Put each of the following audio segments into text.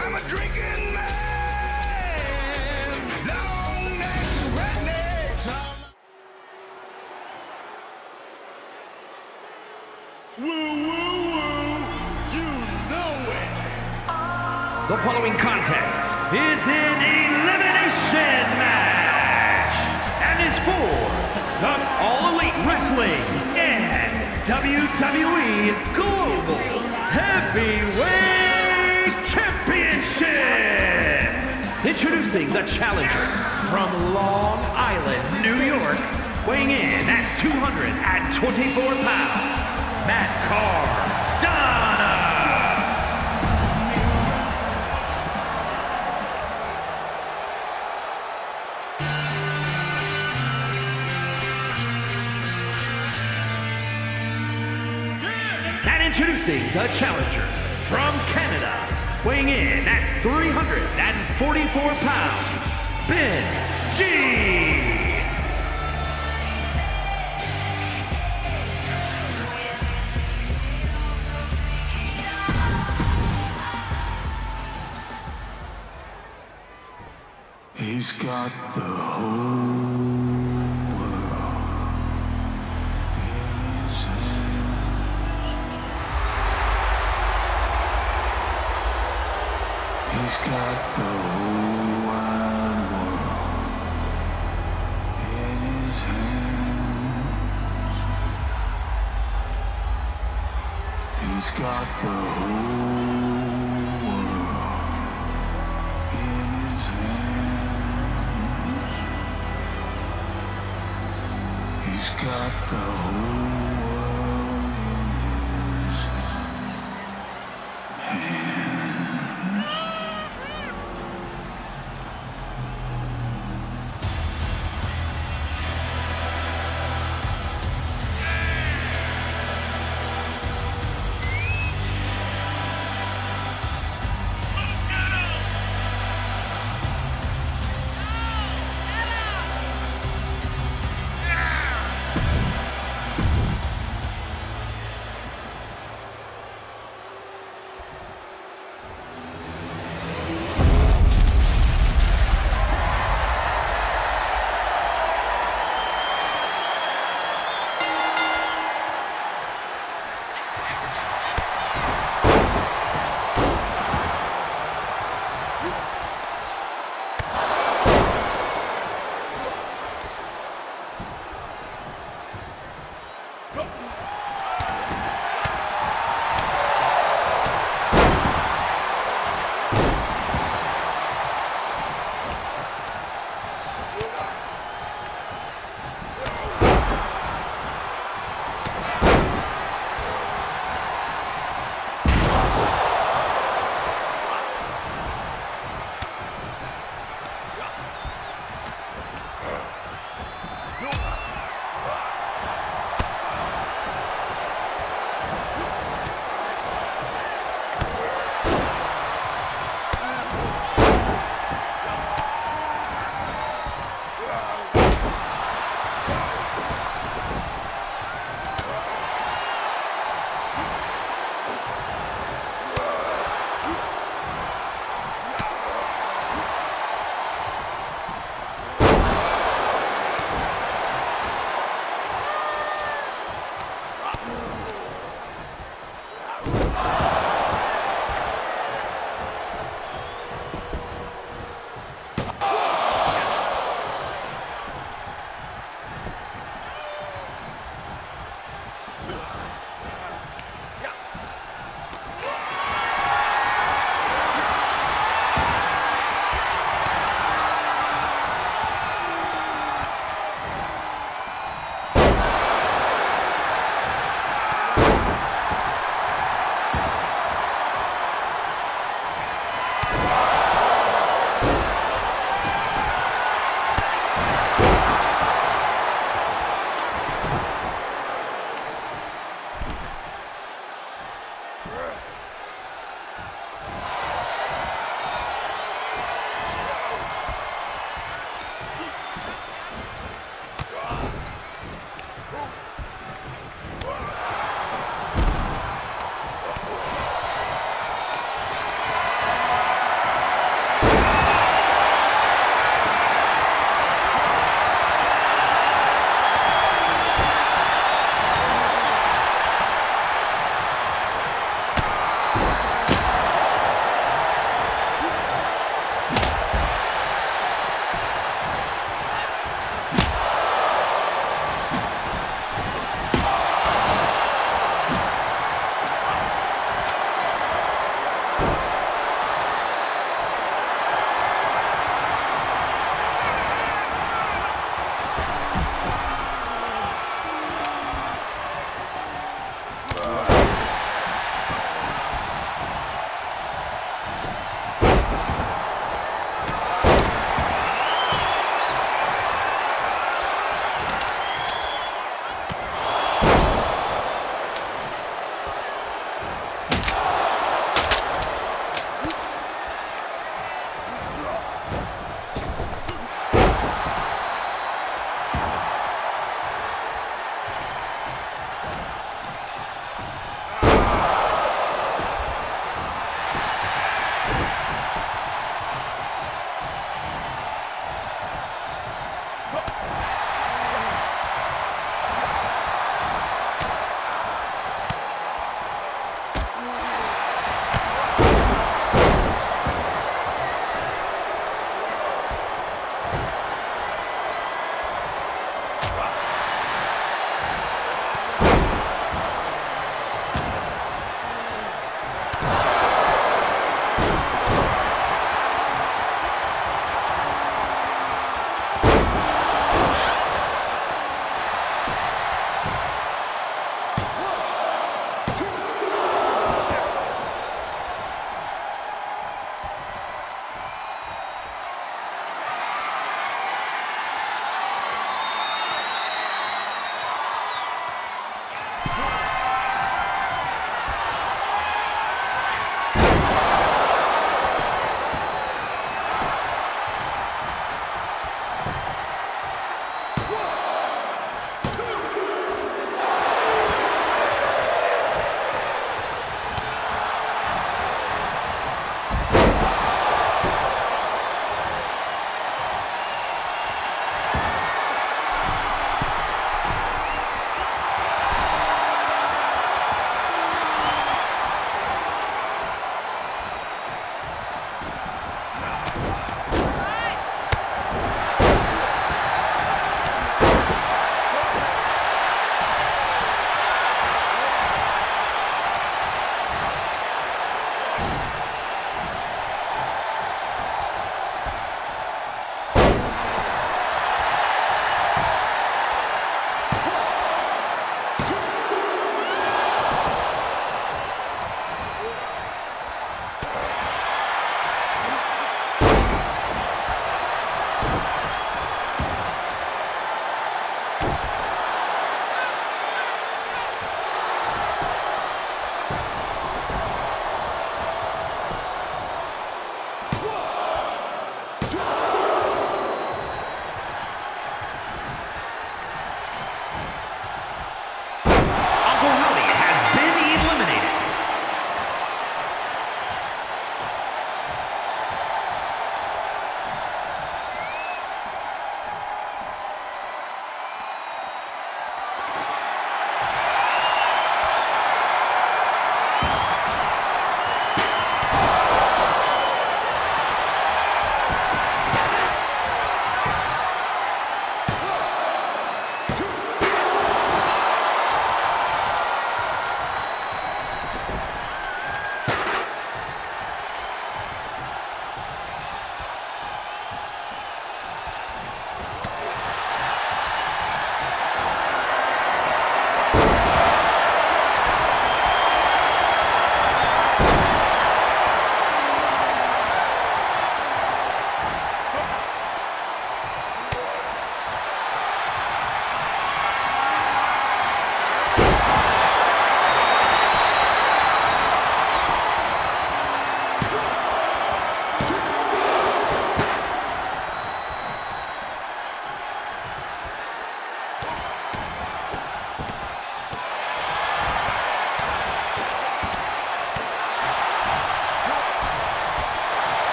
I'm a drinking man. Long necks, rednecks. Woo, woo, woo. You know it. The following contest is an elimination match and is for the All Elite Wrestling and WWE Global Heavyweight Championship! Introducing the challenger from Long Island, New York, weighing in at 224 pounds, Matt Cardona! And introducing the challenger from Canada, weighing in at 344 pounds, Ben G. He's got the whole world. He's got the whole wide world in his hands. He's got the whole world in his hands. He's got the whole world in his hands.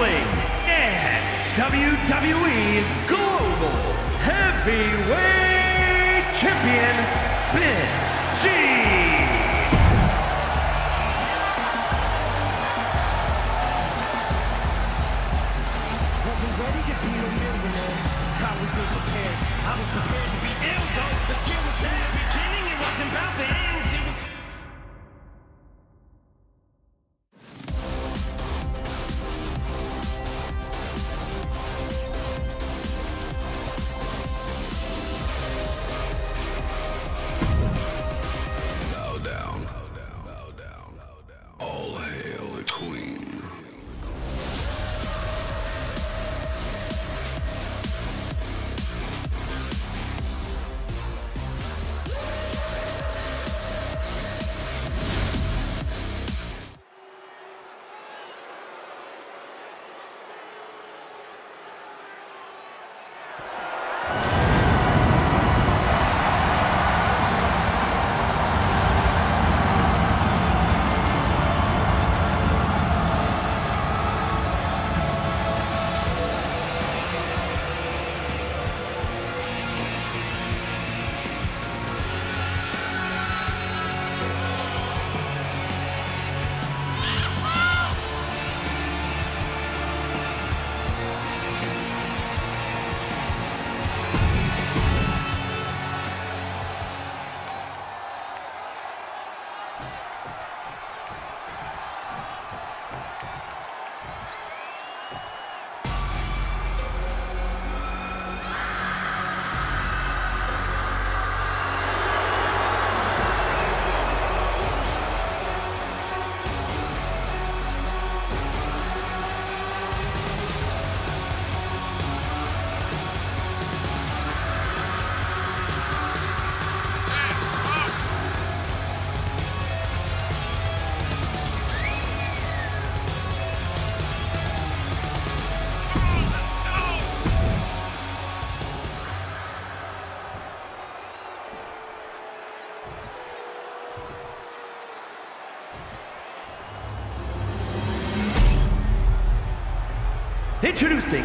Wrestling and WWE Global Heavyweight Champion, Ben G. Wasn't ready to be a millionaire. I was ill prepared. I was prepared to be ill, though. The skill was there at the beginning. It wasn't about the ends. It was... Introducing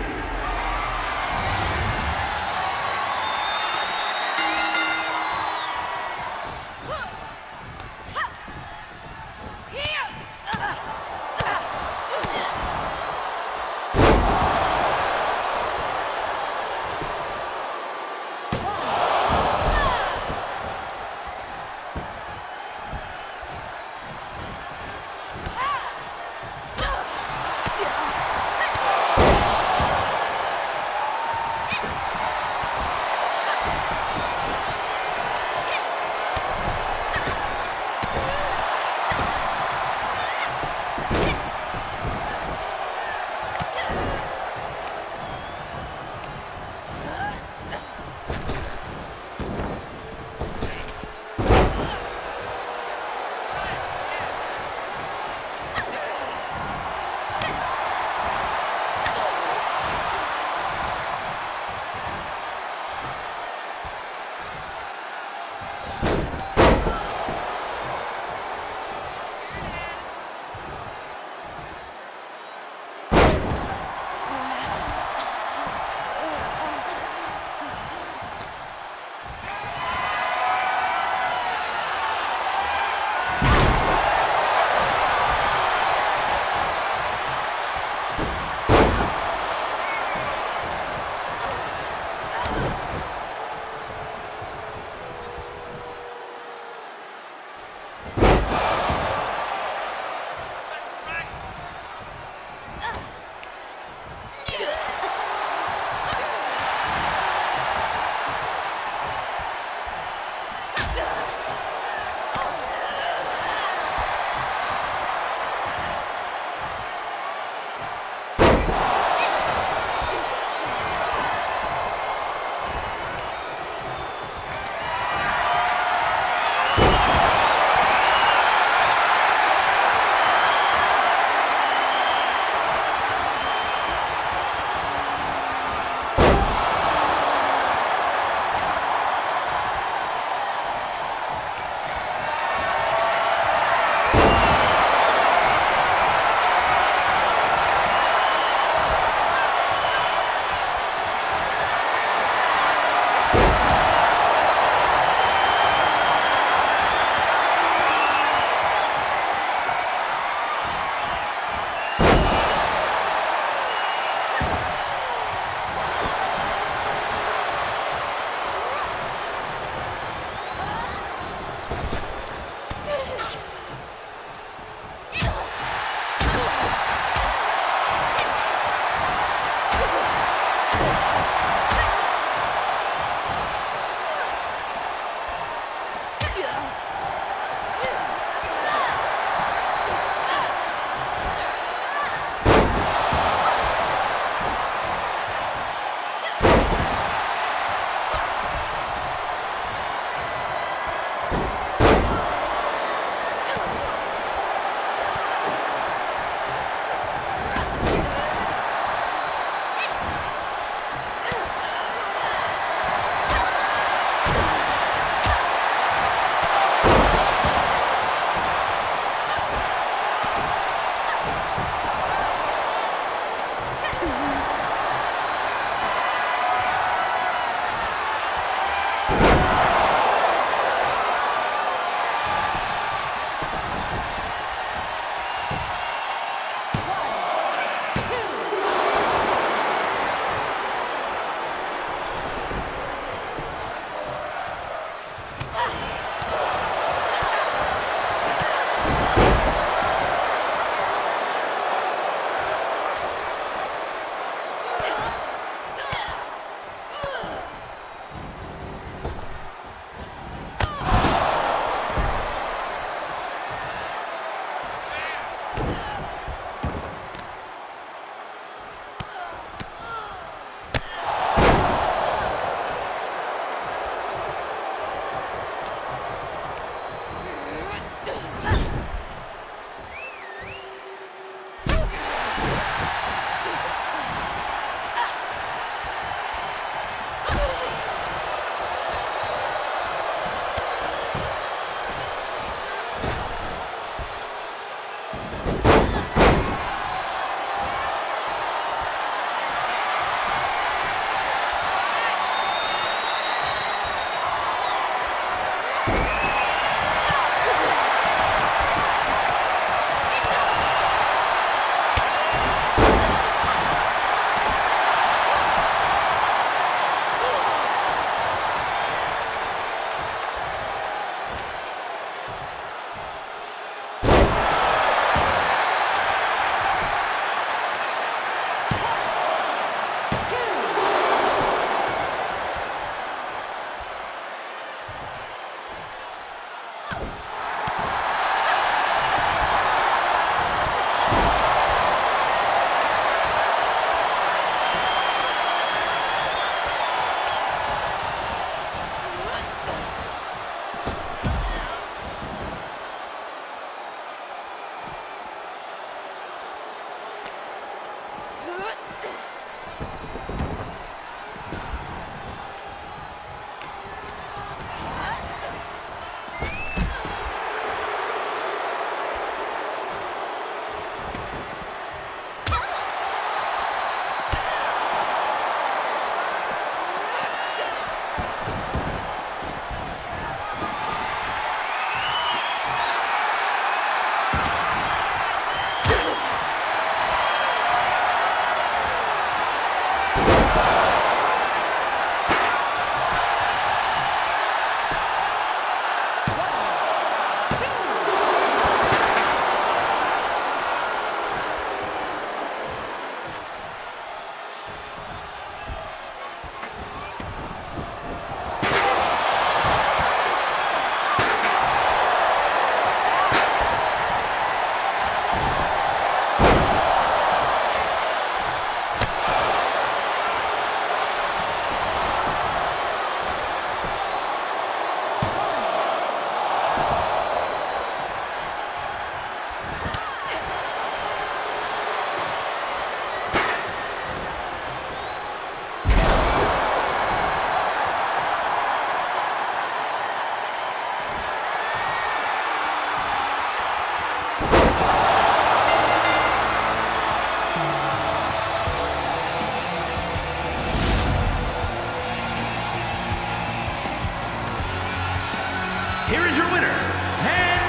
Here is your winner, and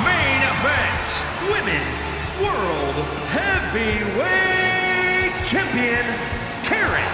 new main event Women's World Heavyweight Champion, Karen.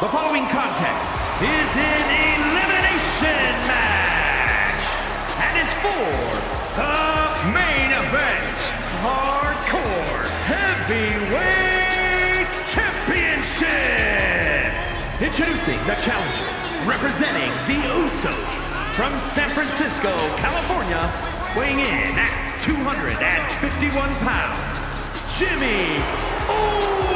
The following contest is an elimination match and is for the main event Hardcore Heavyweight Championship. Introducing the challenger, representing the Usos from San Francisco, California, weighing in at 251 pounds, Jimmy Uso.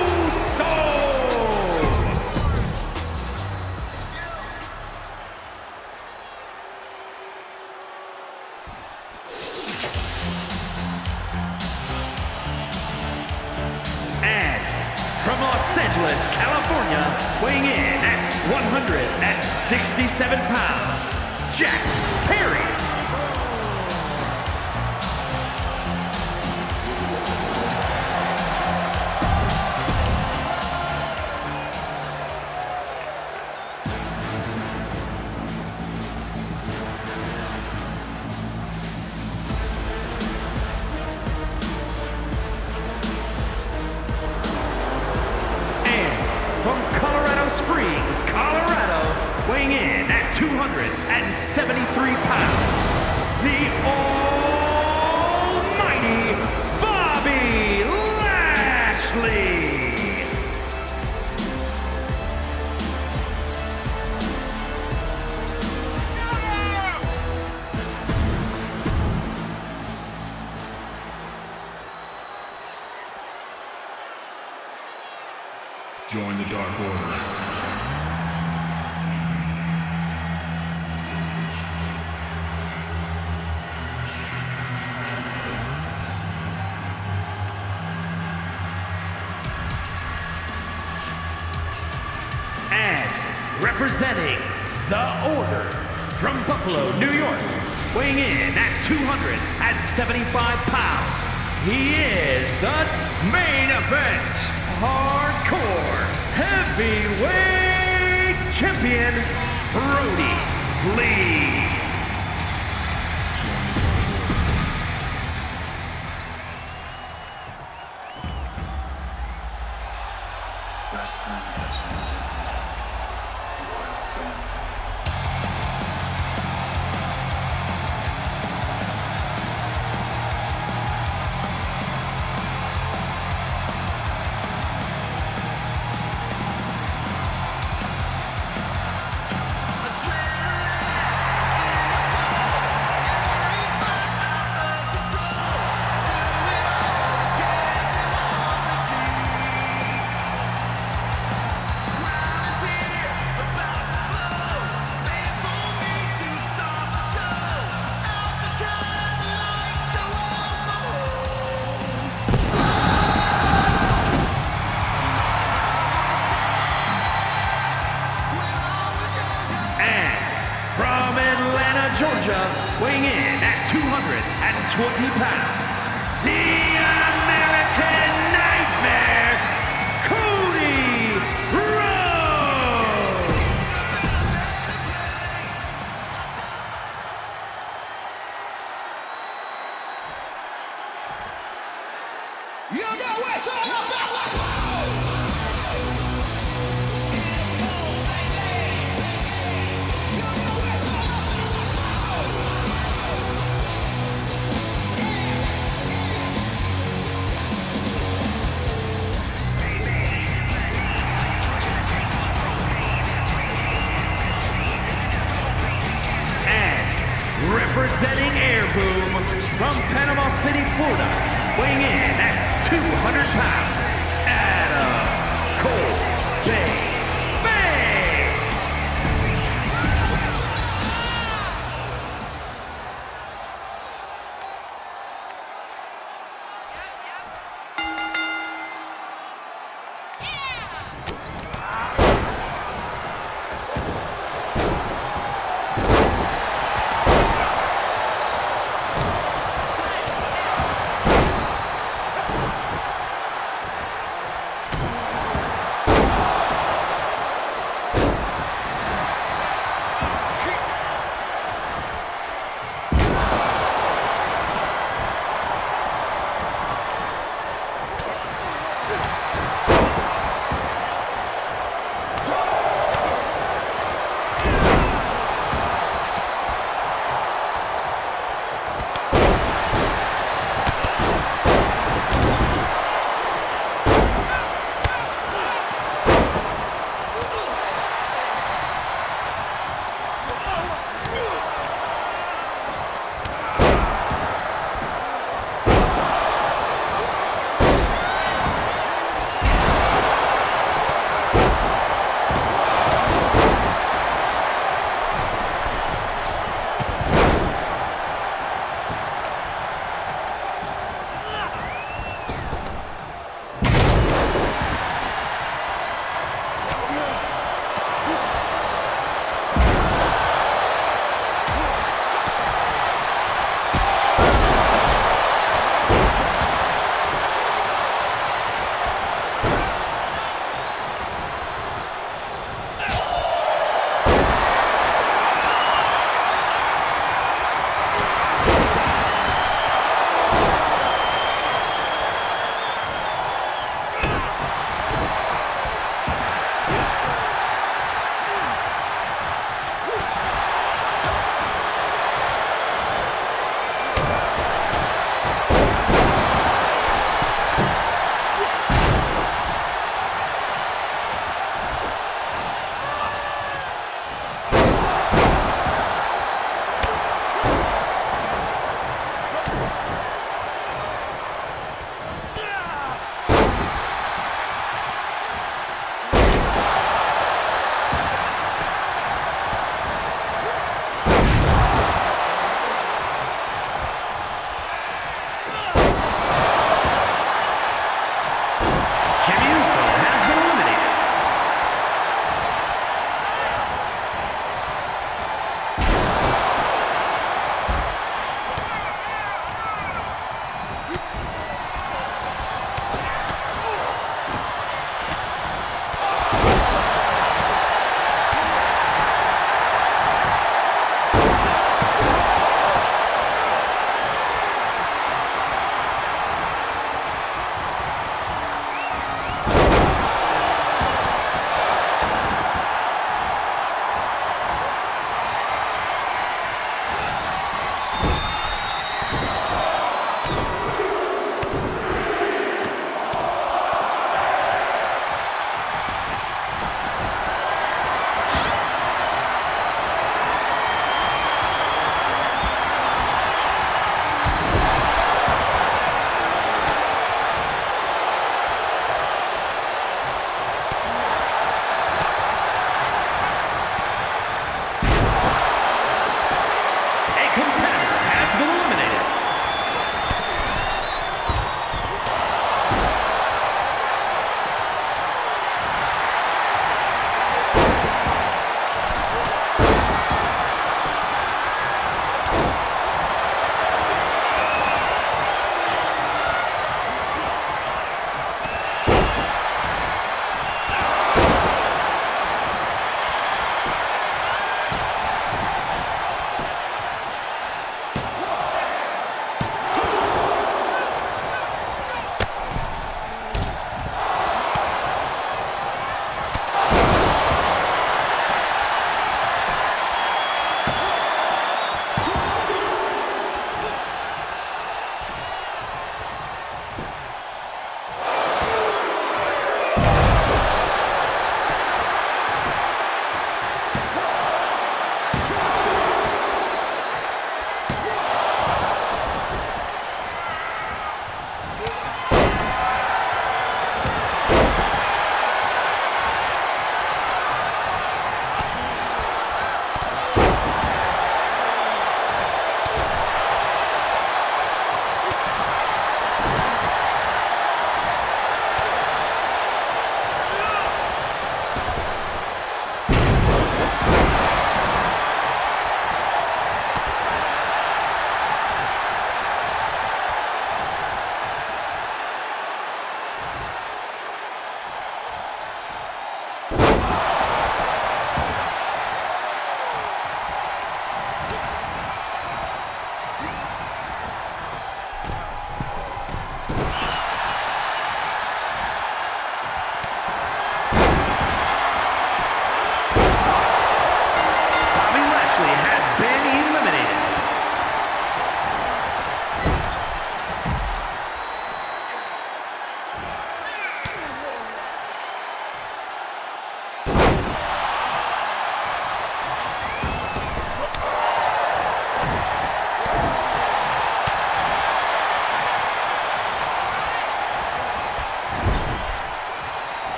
Weighing in at 167 pounds, Jack Perry. Join the Dark Order. And representing the Order from Buffalo, New York, weighing in at 275 pounds, He is the main event hardcore heavyweight champion, Brodie Lee. Wrestling has more than one royal family. Georgia, weighing in at 220 pounds, the American Nightmare, Cody Rhodes! You know what's all about! Representing Air Boom from Panama City, Florida, weighing in at 200 pounds, Adam Cole Bay.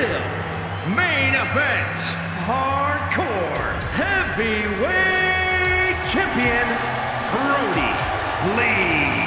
Still main event hardcore heavyweight champion Brodie Lee.